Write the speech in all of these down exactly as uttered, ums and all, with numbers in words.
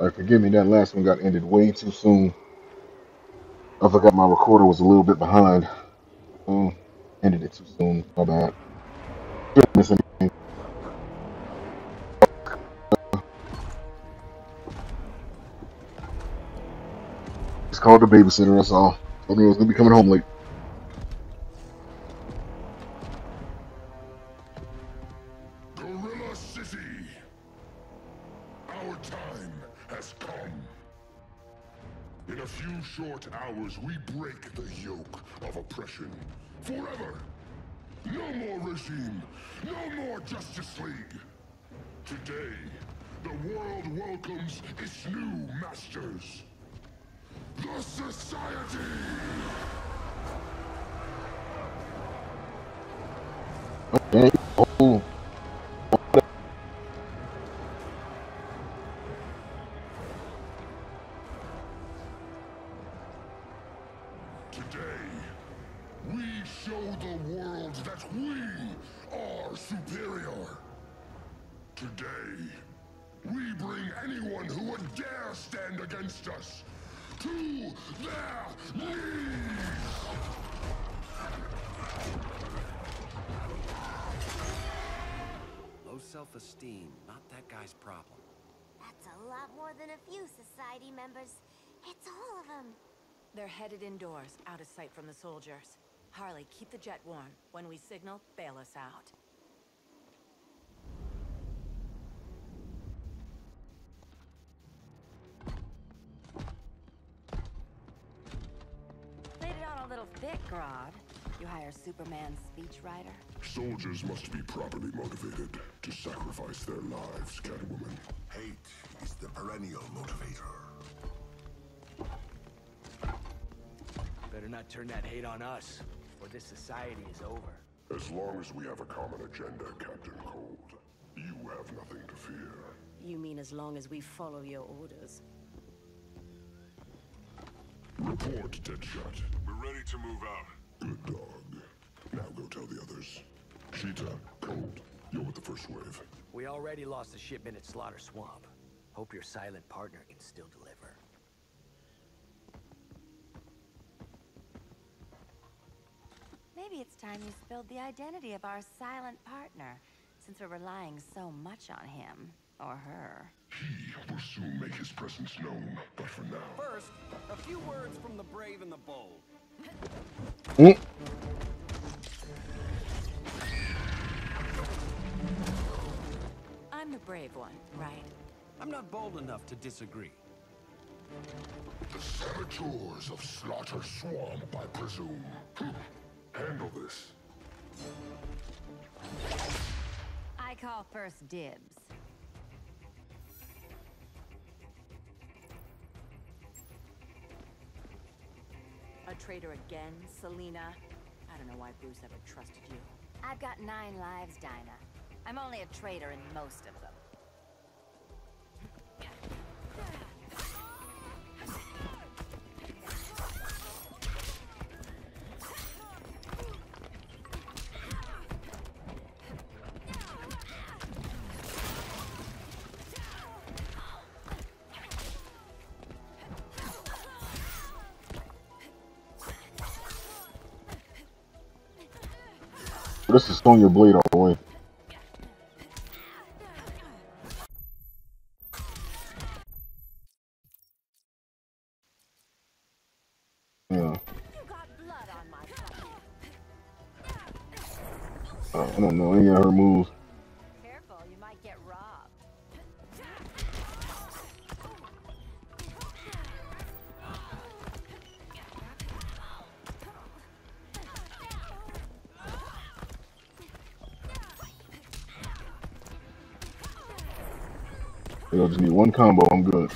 All right, forgive me, that last one got ended way too soon. I forgot my recorder was a little bit behind. Um, ended it too soon. My bad. Shouldn't miss anything. It's called The Babysitter, that's all. Told me I was gonna be coming home late. Gorilla City! Our time has come. In a few short hours, we break the yoke of oppression. Forever! No more regime! No more Justice League! Today, the world welcomes its new masters. The Society! Okay. Oh. Self-esteem, not that guy's problem. That's a lot more than a few Society members. It's all of them. They're headed indoors, out of sight from the soldiers. Harley, keep the jet warm. When we signal, bail us out. Laid it on a little thick, Grodd. You hire Superman's speechwriter? Soldiers must be properly motivated to sacrifice their lives, Catwoman. Hate is the perennial motivator. Better not turn that hate on us, or this society is over. As long as we have a common agenda, Captain Cold, you have nothing to fear. You mean as long as we follow your orders? Report, Deadshot. We're ready to move out. Good dog. Now go tell the others. Sheeta, Cold, you're with the first wave. We already lost a shipment at Slaughter Swamp. Hope your silent partner can still deliver. Maybe it's time you spilled the identity of our silent partner, since we're relying so much on him, or her. He will soon make his presence known, but for now... First, a few words from the Brave and the Bold. Mm. I'm the brave one, right? I'm not bold enough to disagree. The saboteurs of Slaughter Swamp, I presume. Handle this. I call first dibs. A traitor again, Selena? I don't know why Bruce ever trusted you. I've got nine lives, Dinah. I'm only a traitor in most of them. This is on your blade all the way. Yeah. You got blood on my side. Uh, I don't know any of her moves. Careful, you might get robbed. I just need one combo, I'm good.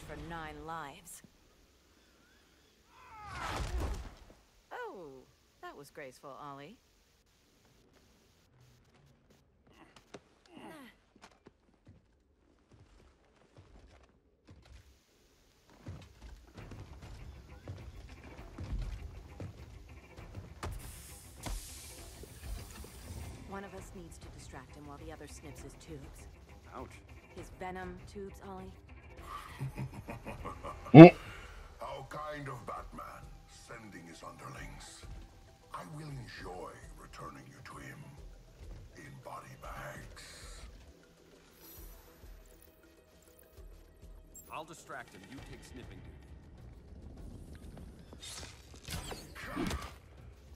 for nine lives. Oh, that was graceful, Ollie. One of us needs to distract him while the other snips his tubes. Ouch. His venom tubes, Ollie. How kind of Batman, sending his underlings. I will enjoy returning you to him in body bags. I'll distract him. You take snipping duty.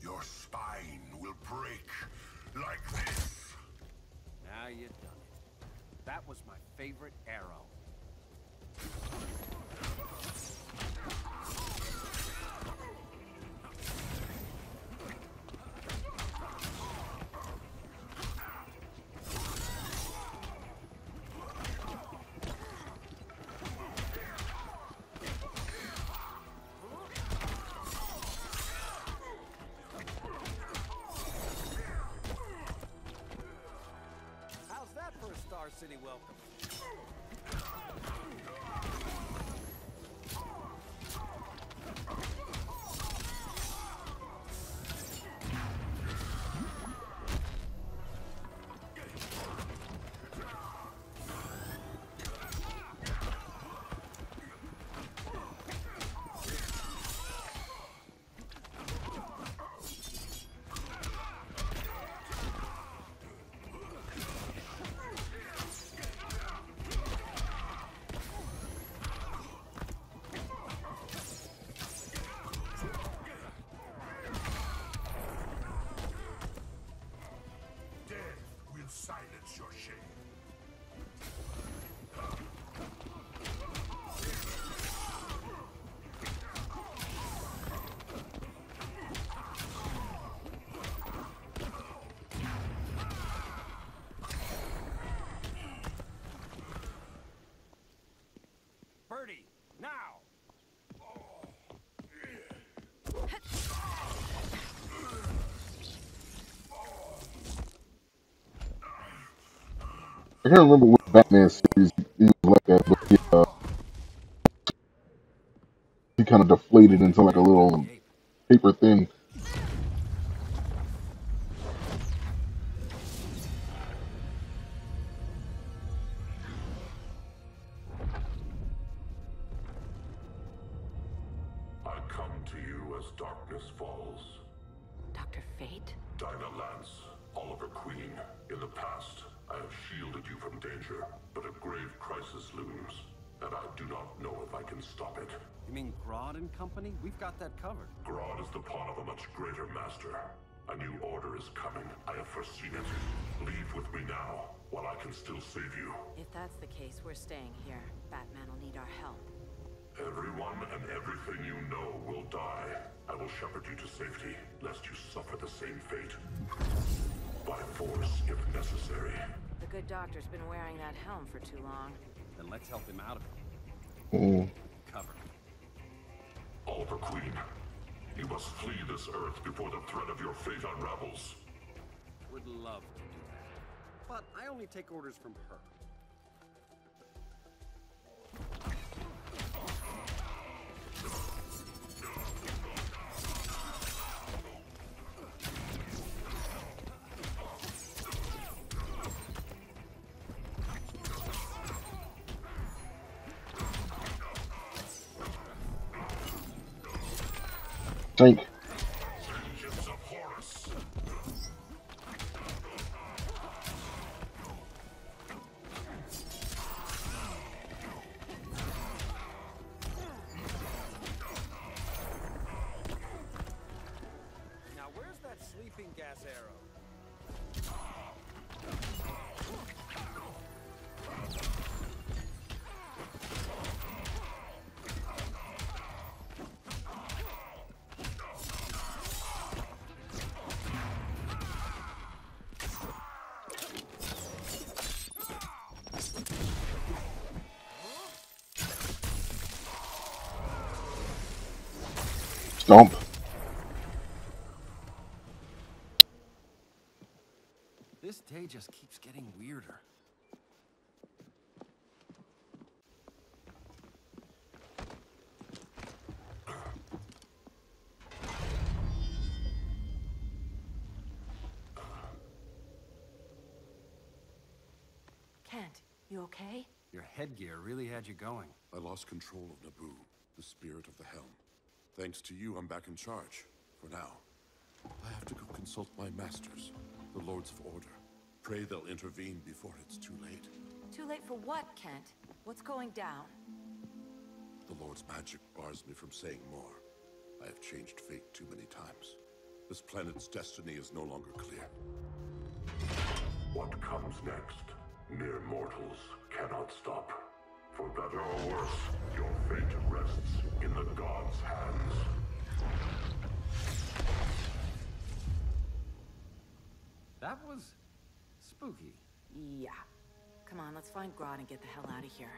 Your spine will break. Like this. Now you've done it. That was my favorite arrow. City welcome. I can't remember what Batman series he was like that, but he, uh, he kind of deflated into like a little paper thin. I come to you as darkness falls. Doctor Fate? Dinah Lance, Oliver Queen, in the past. I have shielded you from danger, but a grave crisis looms, and I do not know if I can stop it. You mean Grodd and company? We've got that covered. Grodd is the pawn of a much greater master. A new order is coming. I have foreseen it. Leave with me now, while I can still save you. If that's the case, we're staying here. Batman will need our help. Everyone and everything you know will die. I will shepherd you to safety, lest you suffer the same fate. By force, if necessary. The good doctor's been wearing that helm for too long. Then let's help him out of it. Mm. Cover. Oliver Queen, you must flee this earth before the threat of your fate unravels. Would love to do that, but I only take orders from her. Drink. Now, where's that sleeping gas arrow? Stomp. This day just keeps getting weirder. Kent, you okay? Your headgear really had you going. I lost control of Naboo, the spirit of the helm. Thanks to you, I'm back in charge, for now. I have to go consult my masters, the Lords of Order. Pray they'll intervene before it's too late. Too late for what, Kent? What's going down? The Lord's magic bars me from saying more. I have changed fate too many times. This planet's destiny is no longer clear. What comes next, mere mortals cannot stop. For better or worse, your fate rests in the gods' hands. That was spooky. Yeah. Come on, let's find Grodd and get the hell out of here.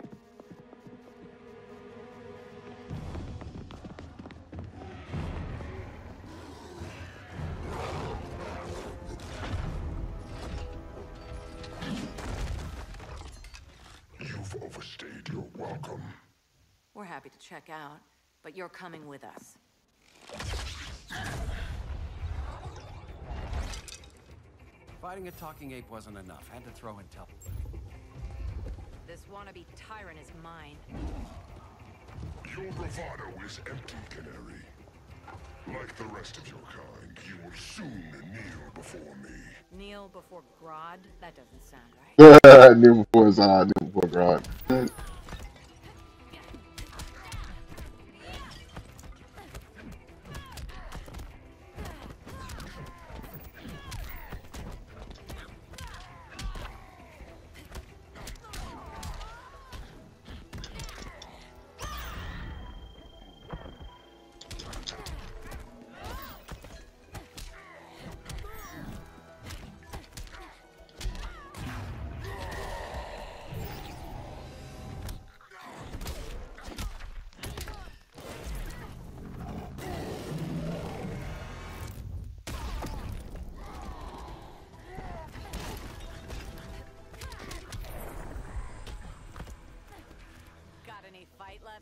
Overstayed your welcome. We're happy to check out, but you're coming with us. Fighting a talking ape wasn't enough. Had to throw and tell. This wannabe tyrant is mine. Your bravado is empty, Canary. Like the rest of your kind, you will soon kneel before me. Kneel before Grodd? That doesn't sound right. Kneel before Zod, kneel before Grodd.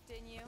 Didn't you?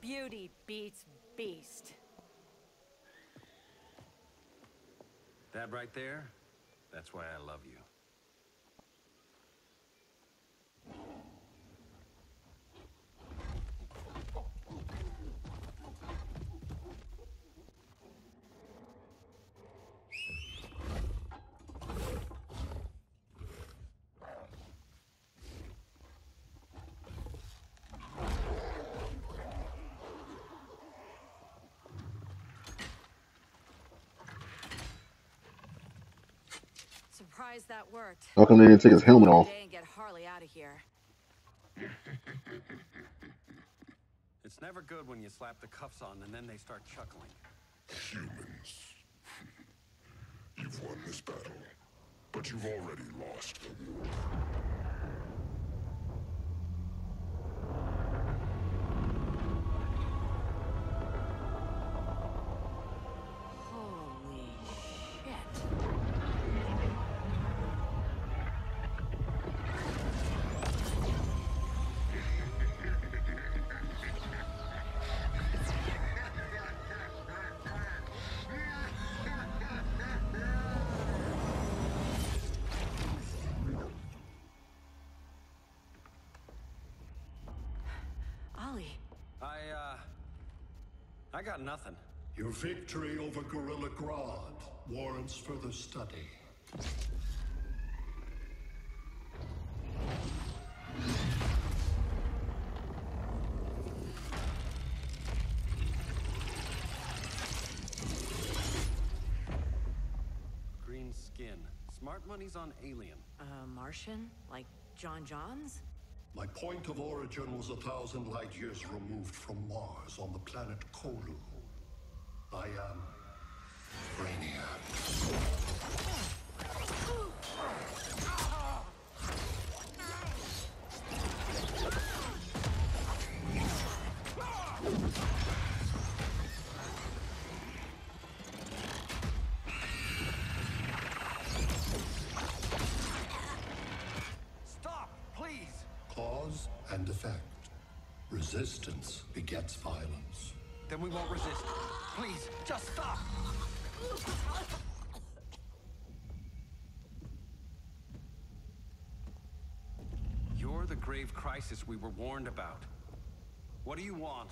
Beauty beats beast. That right there, that's why I love you. Surprised that worked. How come they didn't take his helmet off? And get Harley out of here. It's never good when you slap the cuffs on and then they start chuckling. Humans. You've won this battle, but you've already lost. I got nothing. Your victory over Gorilla Grodd warrants further study. Green skin. Smart money's on alien. Uh, Martian? Like John Johns? My point of origin was a thousand light years removed from Mars on the planet Kolu. I am Brainiac. Cause and effect. Resistance begets violence. Then we won't resist. Please, just stop! You're the grave crisis we were warned about. What do you want?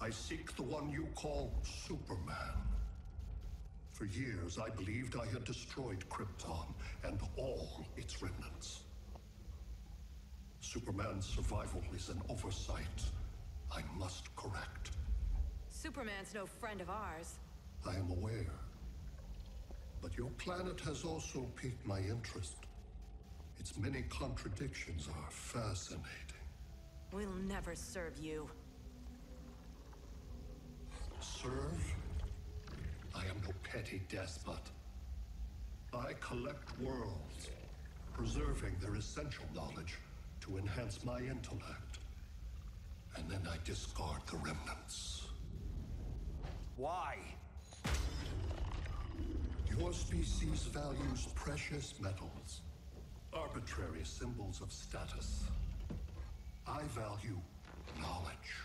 I seek the one you call Superman. For years, I believed I had destroyed Krypton and all its remnants. Superman's survival is an oversight I must correct. Superman's no friend of ours. I am aware. But your planet has also piqued my interest. Its many contradictions are fascinating. We'll never serve you. Serve? I am no petty despot. I collect worlds, preserving their essential knowledge to enhance my intellect. And then I discard the remnants. Why? Your species values precious metals, arbitrary symbols of status. I value knowledge.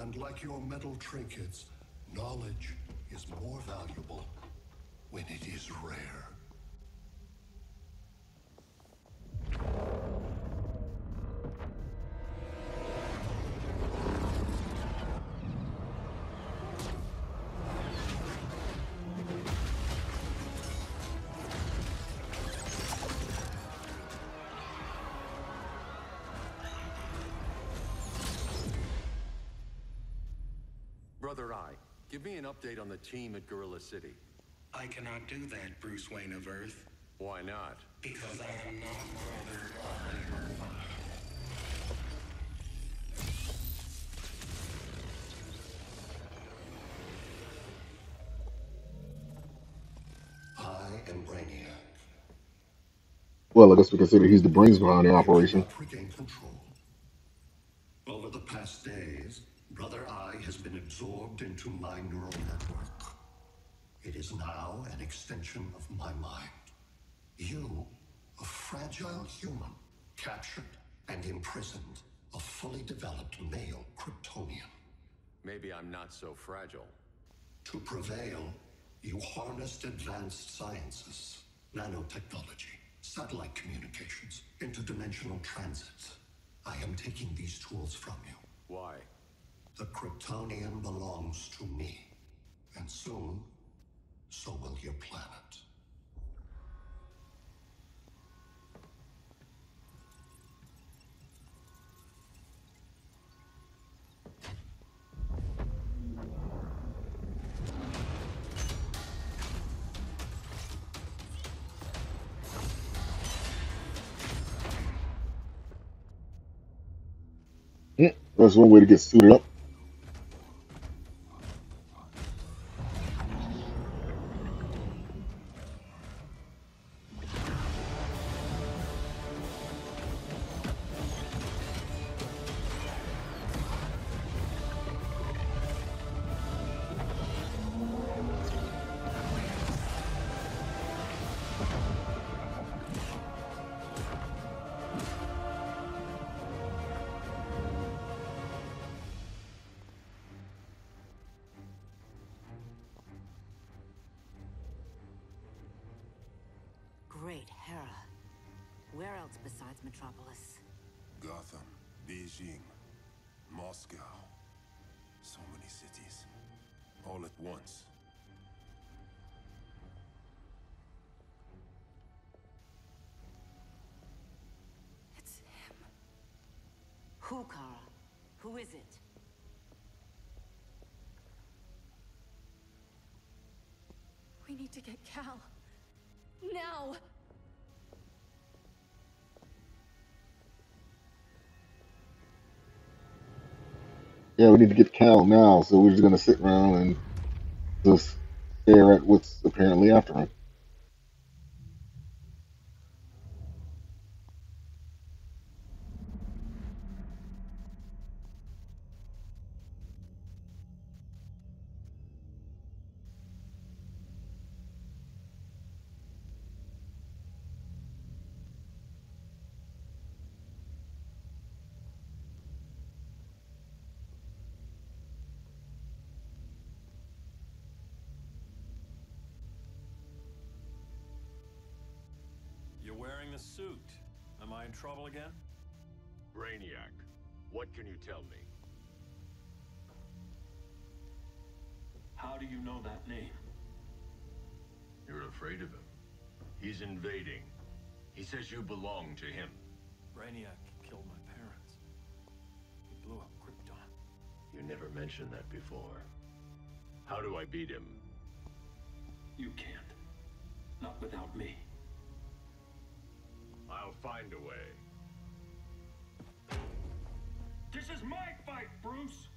And like your metal trinkets, knowledge is more valuable when it is rare. Brother Eye, give me an update on the team at Gorilla City. I cannot do that, Bruce Wayne of Earth. Why not? Because I am not Brother Eye. I am Brainiac. Well, I guess we consider he's the brains behind the operation. Over the past days, Brother Eye has been absorbed into my neural network. It is now an extension of my mind. You, a fragile human, captured and imprisoned, a fully developed male Kryptonian. Maybe I'm not so fragile. To prevail, you harnessed advanced sciences, nanotechnology, satellite communications, interdimensional transits. I am taking these tools from you. Why? The Kryptonian belongs to me, and soon, so will your planet. Mm, that's one way to get suited up. Great Hera. Where else besides Metropolis? Gotham, Beijing, Moscow. So many cities. all at once. It's him. Who, Kara? Who is it? We need to get Cal. Now! Yeah, we need to get Cal now, so we're just gonna sit around and just stare at what's apparently after him. Suit. Am I in trouble again? Brainiac, what can you tell me? How do you know that name? You're afraid of him. He's invading. He says you belong to him. Brainiac killed my parents. He blew up Krypton. You never mentioned that before. How do I beat him? You can't. Not without me. I'll find a way. This is my fight, Bruce!